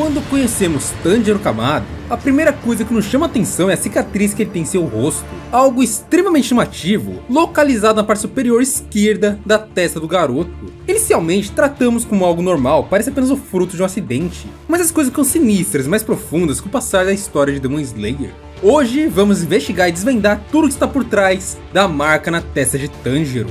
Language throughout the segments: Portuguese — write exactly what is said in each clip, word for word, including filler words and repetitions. Quando conhecemos Tanjiro Kamado, a primeira coisa que nos chama a atenção é a cicatriz que ele tem em seu rosto, algo extremamente chamativo, localizado na parte superior esquerda da testa do garoto. Inicialmente tratamos como algo normal, parece apenas o fruto de um acidente, mas as coisas ficam sinistras e mais profundas com o passar da história de Demon Slayer. Hoje vamos investigar e desvendar tudo o que está por trás da marca na testa de Tanjiro.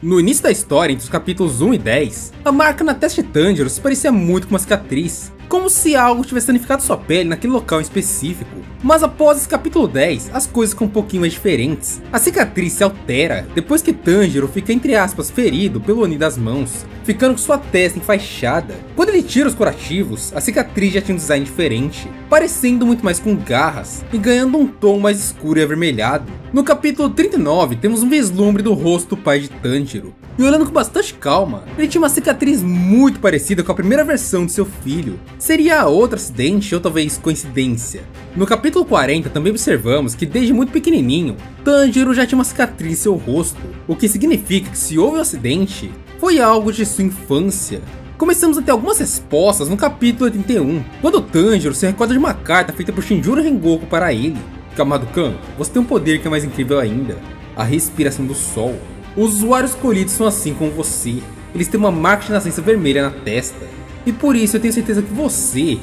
No início da história, entre os capítulos um e dez, a marca na testa de Tanjiro se parecia muito com uma cicatriz, como se algo tivesse danificado sua pele naquele local em específico. Mas após esse capítulo dez, as coisas ficam um pouquinho mais diferentes. A cicatriz se altera, depois que Tanjiro fica, entre aspas, ferido pelo Oni das mãos, ficando com sua testa enfaixada. Quando ele tira os curativos, a cicatriz já tinha um design diferente, parecendo muito mais com garras, e ganhando um tom mais escuro e avermelhado. No capítulo trinta e nove, temos um vislumbre do rosto do pai de Tanjiro, e olhando com bastante calma, ele tinha uma cicatriz muito parecida com a primeira versão de seu filho. Seria outro acidente ou talvez coincidência? No capítulo quarenta também observamos que desde muito pequenininho, Tanjiro já tinha uma cicatriz em seu rosto, o que significa que se houve um acidente, foi algo de sua infância. Começamos a ter algumas respostas no capítulo oitenta e um, quando Tanjiro se recorda de uma carta feita por Shinjuro Rengoku para ele. Kamado-kun, você tem um poder que é mais incrível ainda, a respiração do sol. Os usuários escolhidos são assim como você, eles têm uma marca de nascença vermelha na testa, e por isso eu tenho certeza que você...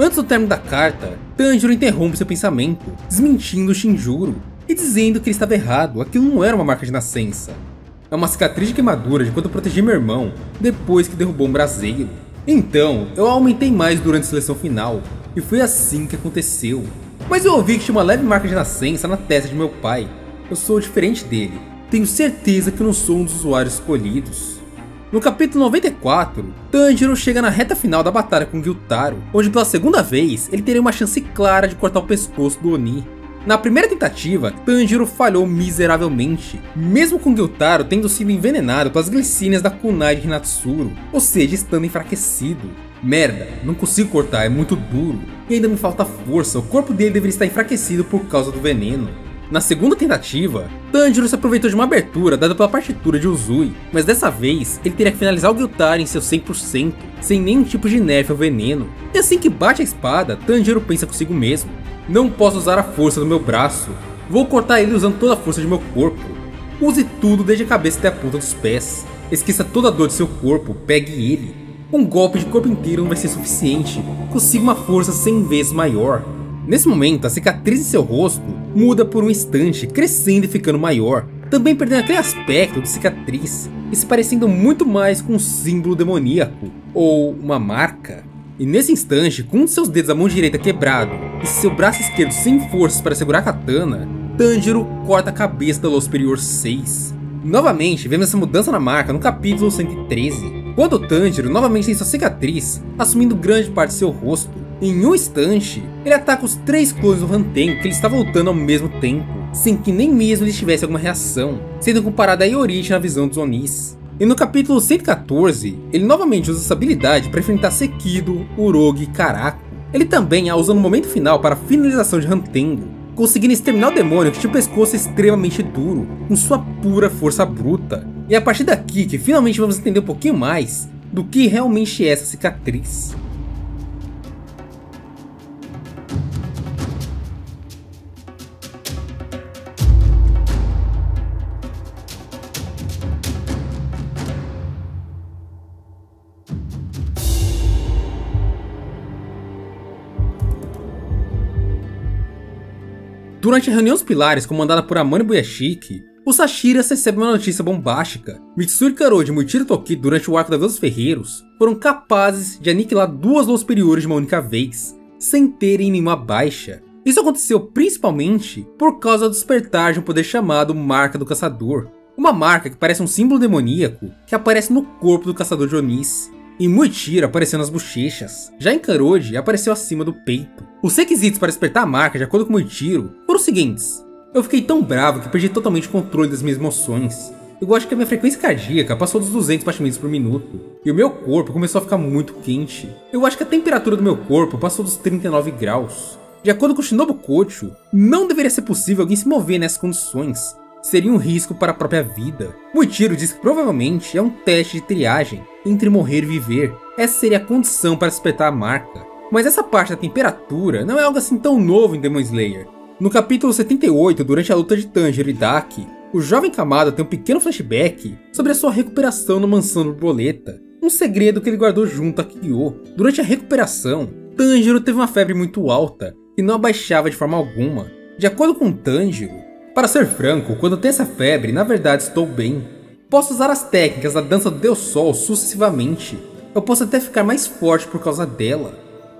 Antes do término da carta, Tanjiro interrompe seu pensamento, desmentindo Shinjuro, e dizendo que ele estava errado, aquilo não era uma marca de nascença. É uma cicatriz de queimadura de quando eu protegi meu irmão, depois que derrubou um braseiro. Então, eu aumentei mais durante a seleção final, e foi assim que aconteceu. Mas eu ouvi que tinha uma leve marca de nascença na testa de meu pai. Eu sou diferente dele, tenho certeza que eu não sou um dos usuários escolhidos. No capítulo noventa e quatro, Tanjiro chega na reta final da batalha com Gyutaro, onde pela segunda vez ele teria uma chance clara de cortar o pescoço do Oni. Na primeira tentativa, Tanjiro falhou miseravelmente, mesmo com Gyutaro tendo sido envenenado pelas glicínias da kunai de Hinatsuru, ou seja, estando enfraquecido. Merda, não consigo cortar, é muito duro, e ainda me falta força, o corpo dele deveria estar enfraquecido por causa do veneno. Na segunda tentativa, Tanjiro se aproveitou de uma abertura dada pela partitura de Uzui, mas dessa vez ele teria que finalizar o Gyutaro em seu cem por cento, sem nenhum tipo de nerf ou veneno. E assim que bate a espada, Tanjiro pensa consigo mesmo, não posso usar a força do meu braço, vou cortar ele usando toda a força de meu corpo. Use tudo desde a cabeça até a ponta dos pés, esqueça toda a dor de seu corpo, pegue ele. Um golpe de corpo inteiro não vai ser suficiente, consiga uma força cem vezes maior. Nesse momento, a cicatriz em seu rosto muda por um instante, crescendo e ficando maior, também perdendo aquele aspecto de cicatriz, e se parecendo muito mais com um símbolo demoníaco, ou uma marca. E nesse instante, com um de seus dedos da mão direita quebrado, e seu braço esquerdo sem forças para segurar a katana, Tanjiro corta a cabeça da Lua Superior seis. Novamente, vemos essa mudança na marca no capítulo cento e treze, quando Tanjiro novamente tem sua cicatriz, assumindo grande parte de seu rosto. Em um instante, ele ataca os três clones do Hantengu que ele estava lutando ao mesmo tempo, sem que nem mesmo eles tivessem alguma reação, sendo comparado a Yoriichi na visão dos Onis. E no capítulo cento e quatorze, ele novamente usa essa habilidade para enfrentar Sekido, Urogi e Karako. Ele também a usa no momento final para a finalização de Hantengu, conseguindo exterminar o demônio que tinha o pescoço extremamente duro, com sua pura força bruta. E é a partir daqui que finalmente vamos entender um pouquinho mais do que realmente é essa cicatriz. Durante a reunião dos pilares comandada por Amane Ubuyashiki, os Hashiras recebem uma notícia bombástica. Mitsuri Kanroji e Muichiro Toki, durante o arco da Vila dos Ferreiros, foram capazes de aniquilar duas luas superiores de uma única vez, sem terem nenhuma baixa. Isso aconteceu principalmente por causa do despertar de um poder chamado Marca do Caçador, uma marca que parece um símbolo demoníaco que aparece no corpo do caçador de Onis. Em Muichiro apareceu nas bochechas, já em Kanroji apareceu acima do peito. Os requisitos para despertar a marca de acordo com Muichiro foram os seguintes. Eu fiquei tão bravo que perdi totalmente o controle das minhas emoções. Eu acho que a minha frequência cardíaca passou dos duzentos batimentos por minuto, e o meu corpo começou a ficar muito quente. Eu acho que a temperatura do meu corpo passou dos trinta e nove graus. De acordo com Shinobu Kocho, não deveria ser possível alguém se mover nessas condições. seria um risco para a própria vida. Muichiro diz que provavelmente é um teste de triagem entre morrer e viver. Essa seria a condição para suspeitar a marca. Mas essa parte da temperatura não é algo assim tão novo em Demon Slayer. No capítulo setenta e oito, durante a luta de Tanjiro e Daki, o jovem Kamado tem um pequeno flashback sobre a sua recuperação na mansão do Boleta, um segredo que ele guardou junto a Kiyo. Durante a recuperação, Tanjiro teve uma febre muito alta e não abaixava de forma alguma. De acordo com Tanjiro, para ser franco, quando eu tenho essa febre, na verdade estou bem. Posso usar as técnicas da dança do Deus Sol sucessivamente. Eu posso até ficar mais forte por causa dela.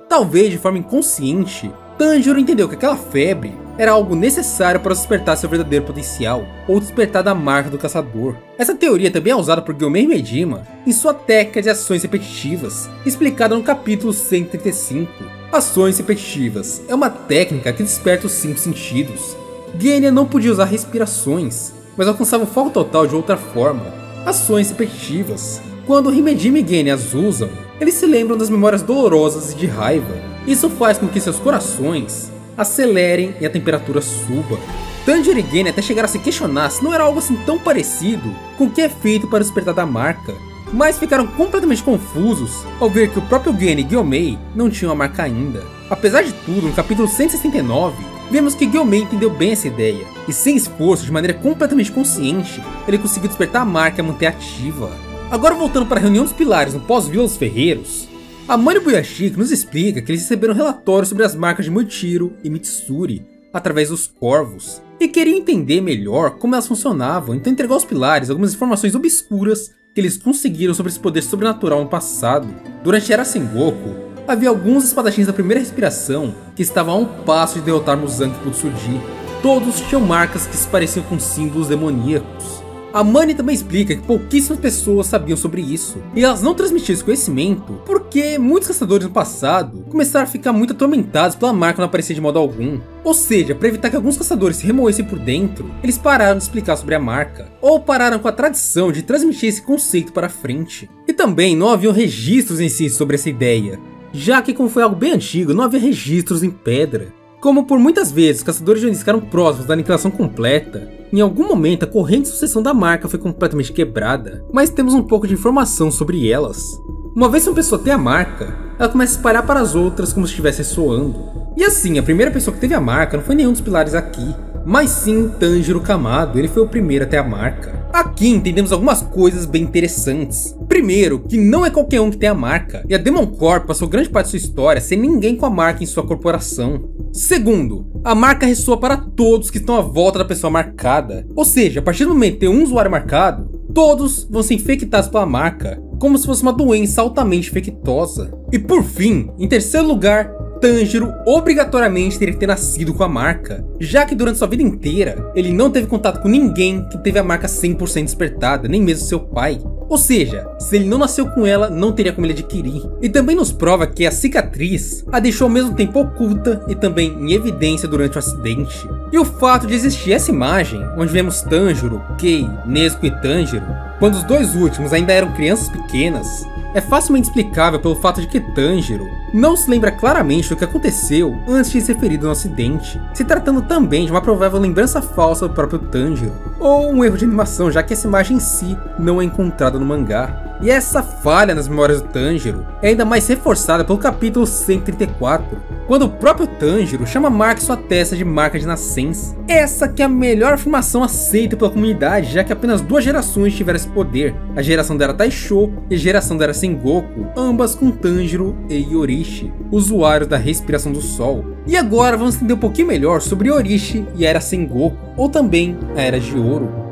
Talvez de forma inconsciente, Tanjiro entendeu que aquela febre era algo necessário para despertar seu verdadeiro potencial, ou despertar da marca do caçador. Essa teoria também é usada por Gyomei Himejima em sua técnica de ações repetitivas, explicada no capítulo cento e trinta e cinco. Ações repetitivas é uma técnica que desperta os cinco sentidos. Genya não podia usar respirações, mas alcançava o foco total de outra forma. Ações repetitivas. Quando Himejima e Genya as usam, eles se lembram das memórias dolorosas e de raiva. Isso faz com que seus corações acelerem e a temperatura suba. Tanjiro e Genya até chegaram a se questionar se não era algo assim tão parecido com o que é feito para despertar da marca, mas ficaram completamente confusos ao ver que o próprio Genya e Gyomei não tinham a marca ainda. Apesar de tudo, no capítulo cento e sessenta e nove, vemos que Gyomei entendeu bem essa ideia, e sem esforço, de maneira completamente consciente, ele conseguiu despertar a marca e manter ativa. Agora voltando para a reunião dos pilares no pós-Vila dos Ferreiros, Amane Ubuyashiki nos explica que eles receberam relatórios sobre as marcas de Muichiro e Mitsuri, através dos corvos, e queriam entender melhor como elas funcionavam, então entregou aos pilares algumas informações obscuras que eles conseguiram sobre esse poder sobrenatural no passado. Durante a Era Sengoku, havia alguns espadachins da primeira respiração que estavam a um passo de derrotar Muzan Kibutsuji. Todos tinham marcas que se pareciam com símbolos demoníacos. Amane também explica que pouquíssimas pessoas sabiam sobre isso, e elas não transmitiam esse conhecimento porque muitos caçadores no passado começaram a ficar muito atormentados pela marca não aparecer de modo algum. Ou seja, para evitar que alguns caçadores se remoessem por dentro, eles pararam de explicar sobre a marca, ou pararam com a tradição de transmitir esse conceito para frente. E também não haviam registros em si sobre essa ideia, já que como foi algo bem antigo, não havia registros em pedra. Como por muitas vezes os caçadores de Oni ficaram próximos da aniquilação completa, em algum momento a corrente de sucessão da marca foi completamente quebrada, mas temos um pouco de informação sobre elas. Uma vez que uma pessoa tem a marca, ela começa a espalhar para as outras como se estivesse ressoando. E assim, a primeira pessoa que teve a marca não foi nenhum dos pilares aqui, mas sim Tanjiro Kamado, ele foi o primeiro a ter a marca. Aqui entendemos algumas coisas bem interessantes. Primeiro, que não é qualquer um que tem a marca, e a Demon Corp passou grande parte de sua história sem ninguém com a marca em sua corporação. Segundo, a marca ressoa para todos que estão à volta da pessoa marcada, ou seja, a partir do momento que tem um usuário marcado, todos vão ser infectados pela marca, como se fosse uma doença altamente infectosa. E por fim, em terceiro lugar, Tanjiro obrigatoriamente teria que ter nascido com a marca, já que durante sua vida inteira, ele não teve contato com ninguém que teve a marca cem por cento despertada, nem mesmo seu pai. Ou seja, se ele não nasceu com ela, não teria como ele adquirir. E também nos prova que a cicatriz a deixou ao mesmo tempo oculta e também em evidência durante o acidente. E o fato de existir essa imagem, onde vemos Tanjiro, Kei, Nezuko e Tanjiro, quando os dois últimos ainda eram crianças pequenas, é facilmente explicável pelo fato de que Tanjiro não se lembra claramente do que aconteceu antes de ser ferido no acidente, se tratando também de uma provável lembrança falsa do próprio Tanjiro, ou um erro de animação, já que essa imagem em si não é encontrada no mangá. E essa falha nas memórias do Tanjiro é ainda mais reforçada pelo capítulo cento e trinta e quatro, quando o próprio Tanjiro chama a marca em sua testa de marca de nascença. Essa que é a melhor afirmação aceita pela comunidade, já que apenas duas gerações tiveram esse poder, a geração da Era Taisho e a geração da Era Sengoku, ambas com Tanjiro e Yoriichi, usuários da respiração do sol. E agora vamos entender um pouquinho melhor sobre Yoriichi e a Era Sengoku, ou também a Era de Ouro.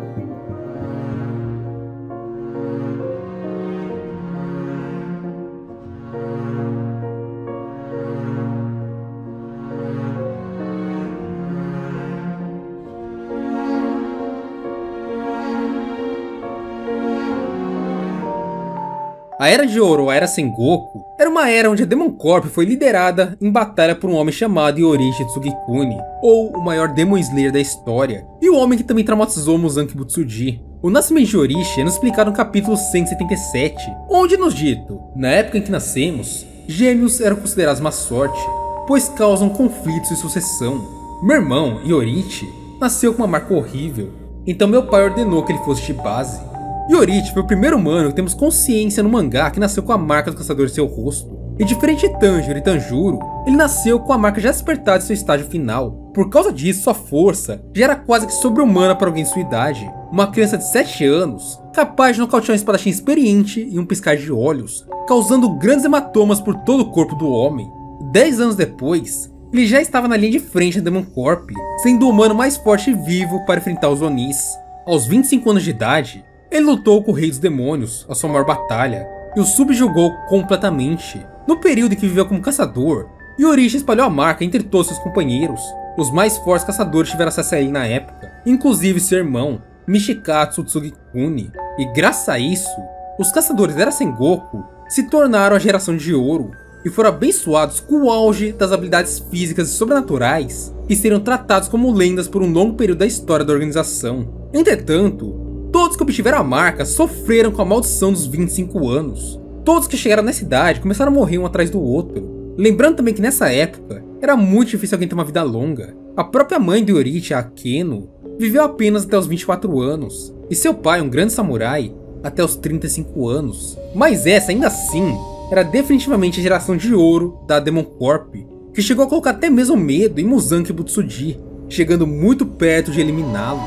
A Era de Ouro, a Era Sengoku, era uma era onde a Demon Corp foi liderada em batalha por um homem chamado Yoriichi Tsugikuni, ou o maior Demon Slayer da história, e o homem que também traumatizou Muzan Kibutsuji. O nascimento de Yoriichi é nos explicado no capítulo cento e setenta e sete, onde nos dito, na época em que nascemos, gêmeos eram considerados má sorte, pois causam conflitos e sucessão. Meu irmão, Yoriichi, nasceu com uma marca horrível. Então meu pai ordenou que ele fosse Shibaze. Yoriichi foi o primeiro humano que temos consciência no mangá que nasceu com a marca do caçador em seu rosto. E diferente de Tanjiro e Tanjuro, ele nasceu com a marca já despertada em seu estágio final. Por causa disso, sua força já era quase que sobre-humana para alguém de sua idade. Uma criança de sete anos, capaz de nocautear um espadachim experiente em um piscar de olhos, causando grandes hematomas por todo o corpo do homem. dez anos depois, ele já estava na linha de frente da Demon Corp, sendo o humano mais forte e vivo para enfrentar os Onis. Aos vinte e cinco anos de idade, ele lutou com o Rei dos Demônios, a sua maior batalha, e o subjugou completamente. No período em que viveu como caçador, Yoriichi espalhou a marca entre todos seus companheiros. Os mais fortes caçadores tiveram acesso a ele na época, inclusive seu irmão, Michikatsu Tsugikuni. E graças a isso, os caçadores da Sengoku se tornaram a geração de ouro, e foram abençoados com o auge das habilidades físicas e sobrenaturais, que seriam tratados como lendas por um longo período da história da organização. Entretanto, todos que obtiveram a marca sofreram com a maldição dos vinte e cinco anos. Todos que chegaram nessa idade começaram a morrer um atrás do outro. Lembrando também que nessa época, era muito difícil alguém ter uma vida longa. A própria mãe do Yoriichi, a Akeno, viveu apenas até os vinte e quatro anos, e seu pai, um grande samurai, até os trinta e cinco anos. Mas essa, ainda assim, era definitivamente a geração de ouro da Demon Corp, que chegou a colocar até mesmo medo em Muzan Kibutsuji, chegando muito perto de eliminá-lo.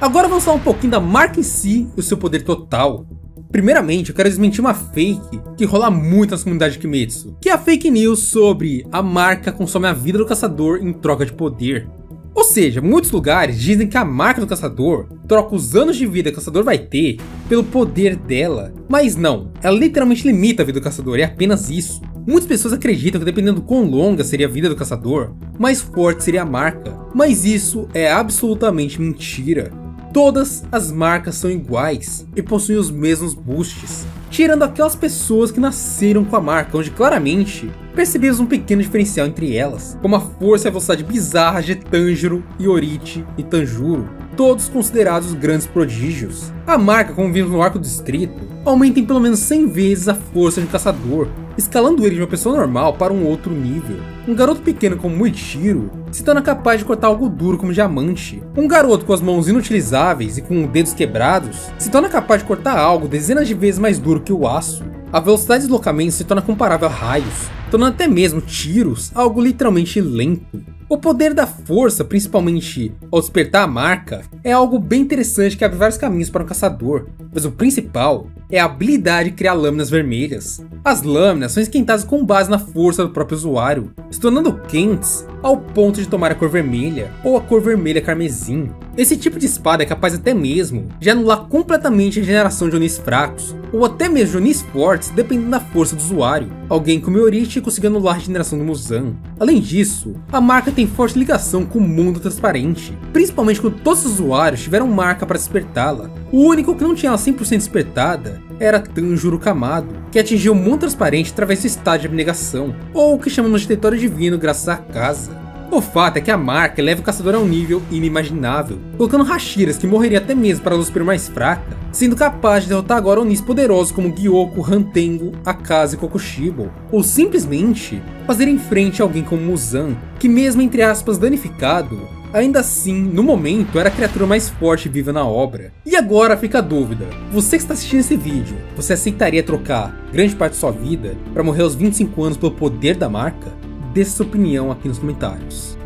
Agora vamos falar um pouquinho da marca em si e o seu poder total. Primeiramente, eu quero desmentir uma fake que rola muito nas comunidades de Kimetsu, que é a fake news sobre a marca consome a vida do caçador em troca de poder. Ou seja, muitos lugares dizem que a marca do caçador troca os anos de vida que o caçador vai ter pelo poder dela. Mas não, ela literalmente limita a vida do caçador, é apenas isso. Muitas pessoas acreditam que dependendo do quão longa seria a vida do caçador, mais forte seria a marca. Mas isso é absolutamente mentira. Todas as marcas são iguais e possuem os mesmos boosts, tirando aquelas pessoas que nasceram com a marca, onde claramente percebemos um pequeno diferencial entre elas, como a força e a velocidade bizarra de Tanjiro, Yoriichi e Tanjuro, todos considerados grandes prodígios. A marca, como vimos no arco do distrito, aumenta em pelo menos cem vezes a força de um caçador, escalando ele de uma pessoa normal para um outro nível. Um garoto pequeno como Muichiro se torna capaz de cortar algo duro como diamante. Um garoto com as mãos inutilizáveis e com dedos quebrados se torna capaz de cortar algo dezenas de vezes mais duro que o aço. A velocidade de deslocamento se torna comparável a raios, tornando até mesmo tiros algo literalmente lento. O poder da força, principalmente ao despertar a marca, é algo bem interessante que abre vários caminhos para um caçador, mas o principal é a habilidade de criar lâminas vermelhas. As lâminas são esquentadas com base na força do próprio usuário, se tornando quentes ao ponto de tomar a cor vermelha ou a cor vermelha carmesim. Esse tipo de espada é capaz até mesmo de anular completamente a regeneração de Onis fracos, ou até mesmo de Onis fortes, dependendo da força do usuário. Alguém como Yoriichi conseguiu anular a regeneração do Muzan. Além disso, a marca tem forte ligação com o mundo transparente, principalmente quando todos os usuários tiveram marca para despertá-la. O único que não tinha ela cem por cento despertada era Tanjiro Kamado, que atingiu o mundo transparente através do estágio de abnegação, ou o que chamamos de território divino graças a Akaza. O fato é que a marca leva o caçador a um nível inimaginável, colocando Hashiras, que morreria até mesmo para a luz superior mais fraca, sendo capaz de derrotar agora Onis poderosos como Gyokko, Hantengu, Akaza e Kokushibo, ou simplesmente fazer em frente a alguém como Muzan, que mesmo entre aspas danificado, ainda assim, no momento, era a criatura mais forte e viva na obra. E agora fica a dúvida, você que está assistindo esse vídeo, você aceitaria trocar grande parte de sua vida para morrer aos vinte e cinco anos pelo poder da marca? Dê sua opinião aqui nos comentários.